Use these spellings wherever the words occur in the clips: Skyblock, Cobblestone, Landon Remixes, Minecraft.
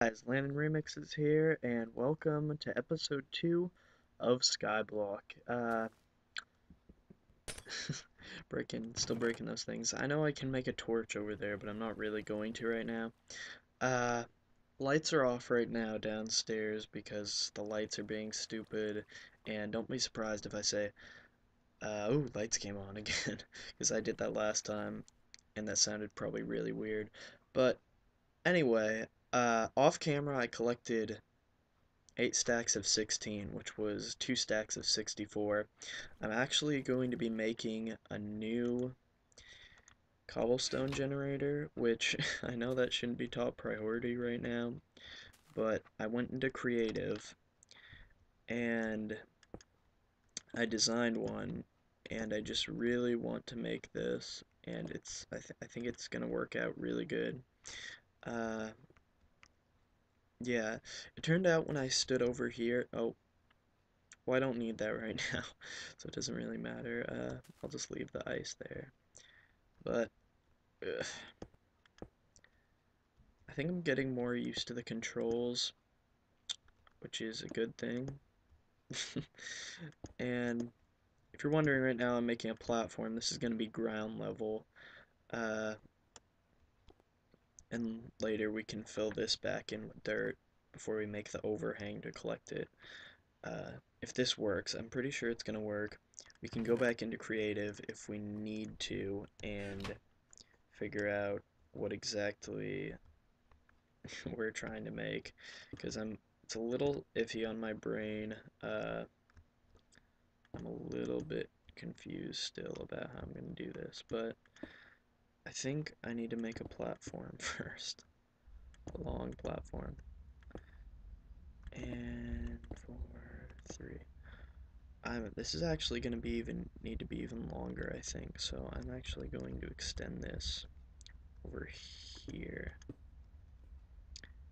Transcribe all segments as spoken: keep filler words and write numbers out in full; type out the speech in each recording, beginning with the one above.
Guys, Landon Remixes here, and welcome to episode two of Skyblock. Uh, breaking, still breaking those things. I know I can make a torch over there, but I'm not really going to right now. Uh, lights are off right now downstairs because the lights are being stupid, and don't be surprised if I say, uh, oh, lights came on again, because I did that last time, and that sounded probably really weird. But anyway, Uh, off camera I collected eight stacks of sixteen, which was two stacks of sixty-four. I'm actually going to be making a new cobblestone generator, which I know that shouldn't be top priority right now, but I went into creative and I designed one, and I just really want to make this, and it's I, th I think it's gonna work out really good. Uh, Yeah, it turned out when I stood over here, oh, well, I don't need that right now, so it doesn't really matter. Uh, I'll just leave the ice there, but ugh. I think I'm getting more used to the controls, which is a good thing. And if you're wondering right now, I'm making a platform. This is going to be ground level. Uh, And later we can fill this back in with dirt before we make the overhang to collect it. Uh, if this works, I'm pretty sure it's going to work. We can go back into creative if we need to and figure out what exactly we're trying to make, because I'm it's a little iffy on my brain. Uh, I'm a little bit confused still about how I'm going to do this, but I think I need to make a platform first, a long platform, and four, three, I'm, this is actually going to be even, need to be even longer, I think, so I'm actually going to extend this over here.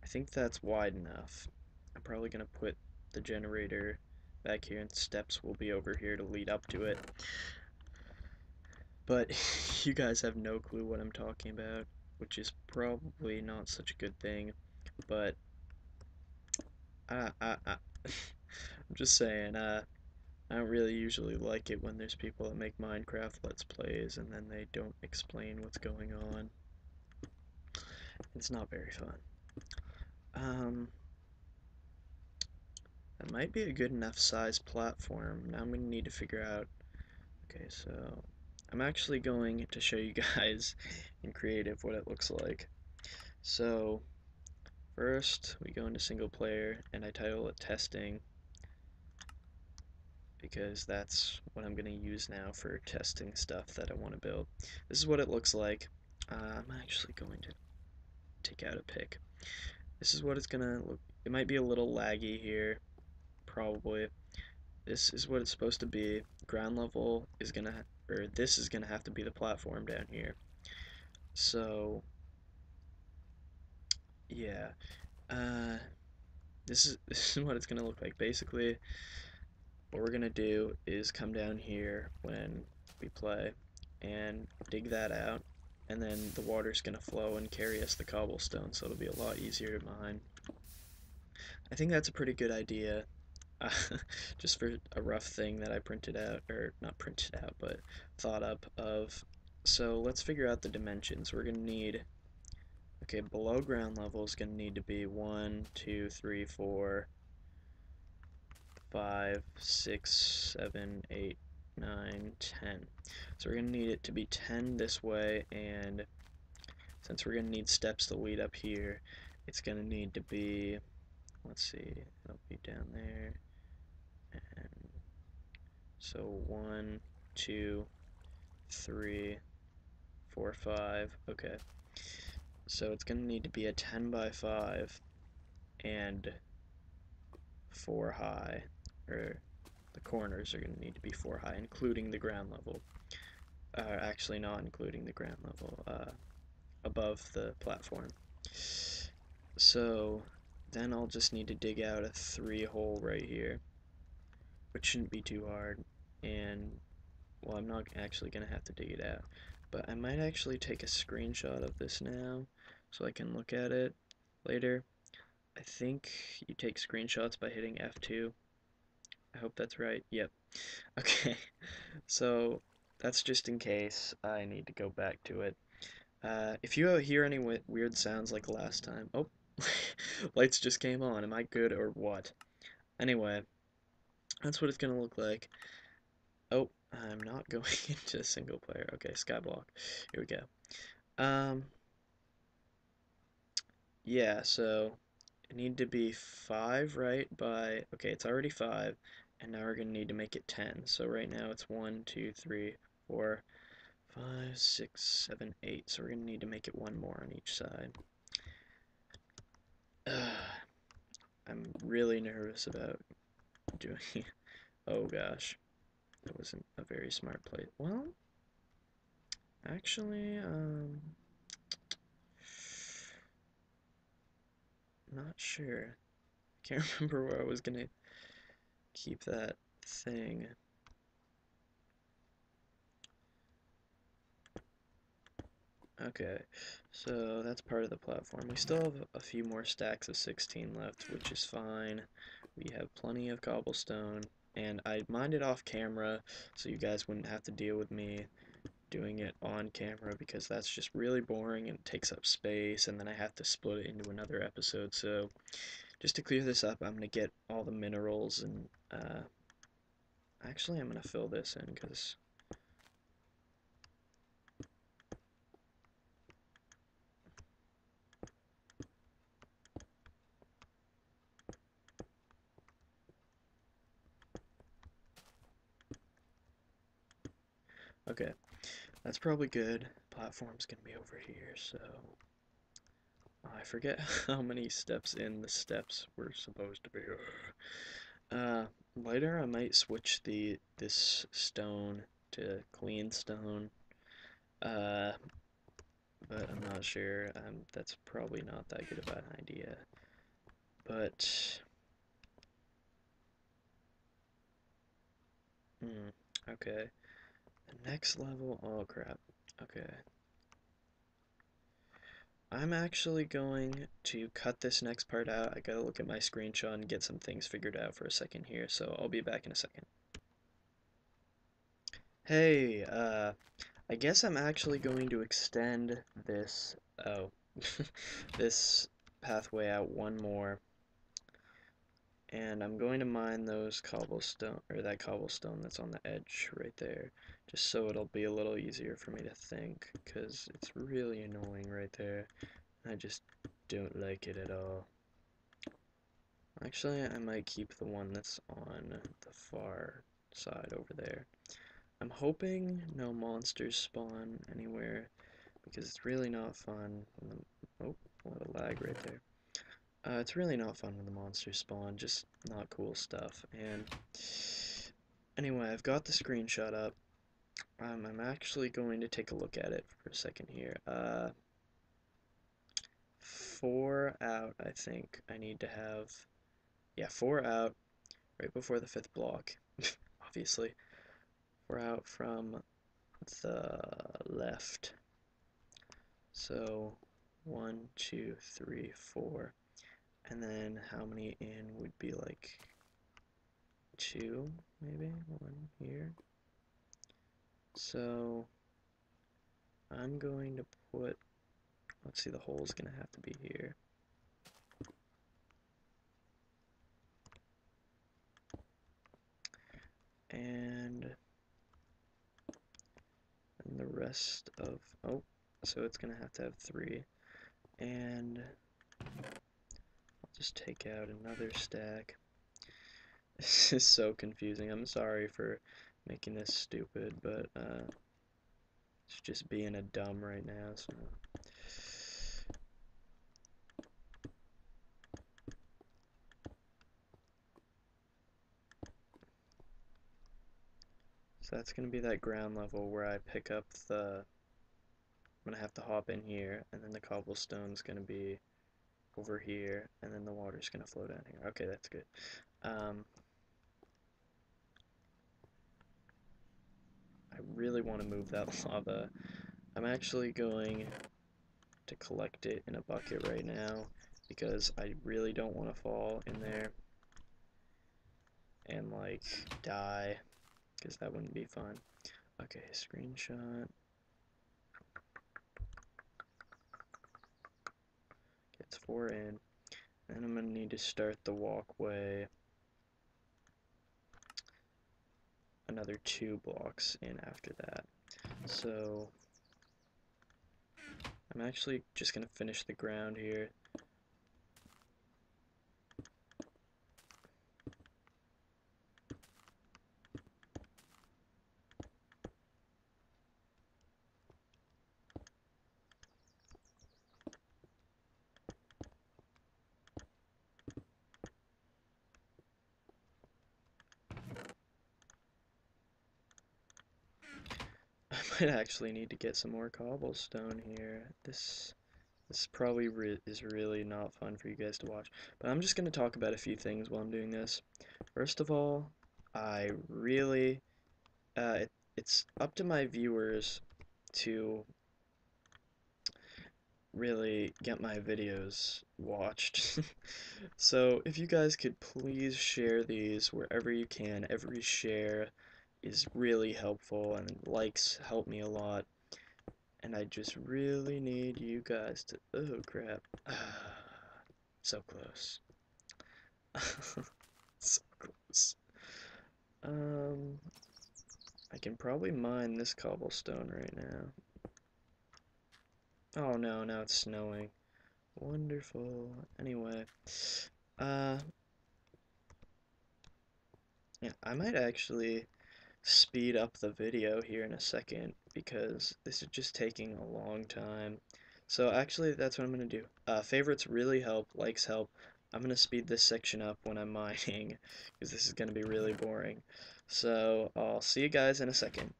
I think that's wide enough. I'm probably going to put the generator back here, and steps will be over here to lead up to it. But you guys have no clue what I'm talking about, which is probably not such a good thing, but I, I, I, I'm just saying, uh, I don't really usually like it when there's people that make Minecraft Let's Plays and then they don't explain what's going on. It's not very fun. Um, that might be a good enough size platform. Now I'm going to need to figure out, okay, so I'm actually going to show you guys in creative what it looks like. So first we go into single player, and I title it testing because that's what I'm going to use now for testing stuff that I want to build. This is what it looks like. uh, I'm actually going to take out a pick. This is what it's gonna look. It might be a little laggy here, probably. This is what it's supposed to be. Ground level is gonna, or this is gonna have to be the platform down here. So yeah, uh, this is this is what it's gonna look like. Basically, what we're gonna do is come down here when we play and dig that out, and then the water's gonna flow and carry us the cobblestone, so it'll be a lot easier to mine. I think that's a pretty good idea. Uh, just for a rough thing that I printed out, or not printed out, but thought up of. So let's figure out the dimensions. We're going to need, okay, below ground level is going to need to be one, two, three, four, five, six, seven, eight, nine, ten. So we're going to need it to be ten this way, and since we're going to need steps to lead up here, it's going to need to be, let's see, it'll be down there. And so one, two, three, four, five. Okay. So it's going to need to be a ten by five and four high, or the corners are going to need to be four high, including the ground level. Uh, actually, not including the ground level, uh, above the platform. So then I'll just need to dig out a three hole right here, which shouldn't be too hard, and well, I'm not actually gonna have to dig it out, but I might actually take a screenshot of this now so I can look at it later. I think you take screenshots by hitting F two. I hope that's right. Yep. Okay. So that's just in case I need to go back to it. Uh, if you hear any weird sounds like last time... Oh, lights just came on. Am I good or what? Anyway, that's what it's going to look like. Oh, I'm not going into single player. Okay, Skyblock. Here we go. Um, yeah, so it need to be five, right? By okay, it's already five, and now we're going to need to make it ten. So right now it's one, two, three, four, five, six, seven, eight. So we're going to need to make it one more on each side. Uh, I'm really nervous about doing it. Oh gosh. That wasn't a very smart play. Well, actually, um, not sure. I can't remember where I was gonna keep that thing. Okay, so that's part of the platform. We still have a few more stacks of sixteen left, which is fine. We have plenty of cobblestone. And I mined it off camera so you guys wouldn't have to deal with me doing it on camera, because that's just really boring and it takes up space, and then I have to split it into another episode. So just to clear this up, I'm going to get all the minerals, and uh, actually I'm going to fill this in because okay, that's probably good. Platform's gonna be over here, so I forget how many steps in the steps we're supposed to be. Uh, later I might switch the this stone to clean stone, uh, but I'm not sure. Um, that's probably not that good of an idea, but mm, okay. Next level, oh crap, okay. I'm actually going to cut this next part out. I gotta look at my screenshot and get some things figured out for a second here, so I'll be back in a second. Hey, uh, I guess I'm actually going to extend this, oh, this pathway out one more. And I'm going to mine those cobblestone, or that cobblestone that's on the edge right there, just so it'll be a little easier for me to think, because it's really annoying right there. I just don't like it at all. Actually, I might keep the one that's on the far side over there. I'm hoping no monsters spawn anywhere, because it's really not fun. Oh, a lot of lag right there. Uh, it's really not fun when the monsters spawn, just not cool stuff. And anyway, I've got the screenshot up. Um, I'm actually going to take a look at it for a second here. Uh, four out, I think. I need to have, yeah, four out right before the fifth block, obviously. Four out from the left. So, one, two, three, four. And then how many in would be like two, maybe one here. So I'm going to put, let's see, the hole's gonna have to be here. And, and the rest of, oh, so it's gonna have to have three. And just take out another stack. This is so confusing. I'm sorry for making this stupid, but uh, it's just being a dumb right now. So. so that's gonna be that ground level where I pick up the. I'm gonna have to hop in here, and then the cobblestone's gonna be over here, and then the water's gonna flow down here. Okay, that's good. Um, I really want to move that lava. I'm actually going to collect it in a bucket right now because I really don't want to fall in there and like die, because that wouldn't be fun. Okay, screenshot. Gets four in. And I'm gonna need to start the walkway another two blocks in after that. So I'm actually just gonna finish the ground here. I actually need to get some more cobblestone here. This this probably re is really not fun for you guys to watch. But I'm just going to talk about a few things while I'm doing this. First of all, I really... Uh, it, it's up to my viewers to really get my videos watched. So if you guys could please share these wherever you can. Every share is really helpful, and likes help me a lot, and I just really need you guys to, oh crap, so close, so close, um, I can probably mine this cobblestone right now. Oh no, now it's snowing, wonderful. Anyway, uh, yeah, I might actually speed up the video here in a second, because this is just taking a long time. So actually that's what I'm gonna do. Uh, favorites really help, likes help. I'm gonna speed this section up when I'm mining, because this is gonna be really boring. So I'll see you guys in a second.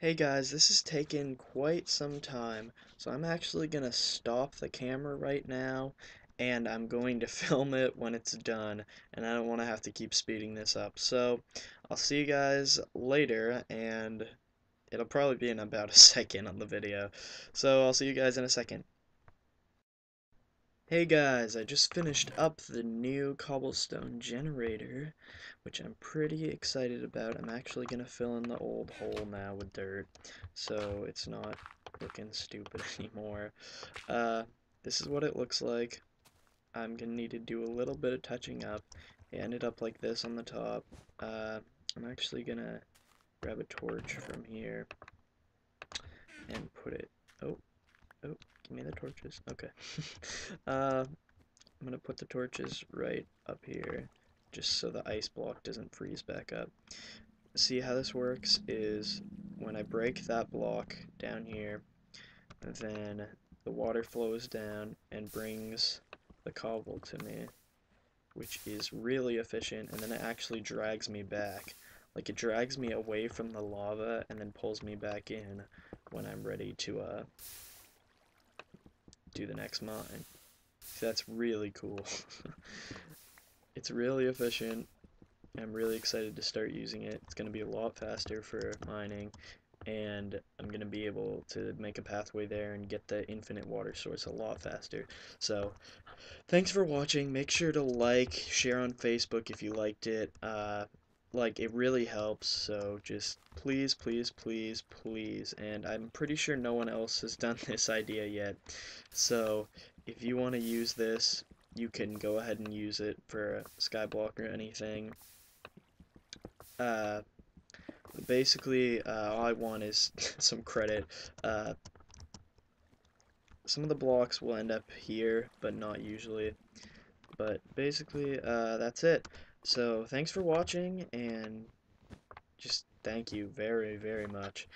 Hey guys, this is taking quite some time, so I'm actually gonna stop the camera right now, and I'm going to film it when it's done, and I don't want to have to keep speeding this up. So I'll see you guys later, and it'll probably be in about a second on the video, so I'll see you guys in a second. Hey guys, I just finished up the new cobblestone generator, which I'm pretty excited about. I'm actually going to fill in the old hole now with dirt, so it's not looking stupid anymore. Uh, this is what it looks like. I'm going to need to do a little bit of touching up. It ended up like this on the top. Uh, I'm actually going to grab a torch from here and put it... Oh, oh. Give me the torches. Okay. uh, I'm going to put the torches right up here, just so the ice block doesn't freeze back up. See how this works is when I break that block down here, then the water flows down and brings the cobble to me, which is really efficient, and then it actually drags me back. Like, it drags me away from the lava and then pulls me back in when I'm ready to... Uh, do the next mine. So that's really cool. It's really efficient. I'm really excited to start using it. It's going to be a lot faster for mining, and I'm going to be able to make a pathway there and get the infinite water source a lot faster. So thanks for watching. Make sure to like, share on Facebook if you liked it. Uh, like, it really helps. So just please, please, please, please, and I'm pretty sure no one else has done this idea yet, so if you want to use this, you can go ahead and use it for Skyblock or anything. Uh, basically, uh, all I want is some credit. Uh, some of the blocks will end up here, but not usually. But basically, uh, that's it. So thanks for watching, and just thank you very, very much.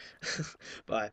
Bye.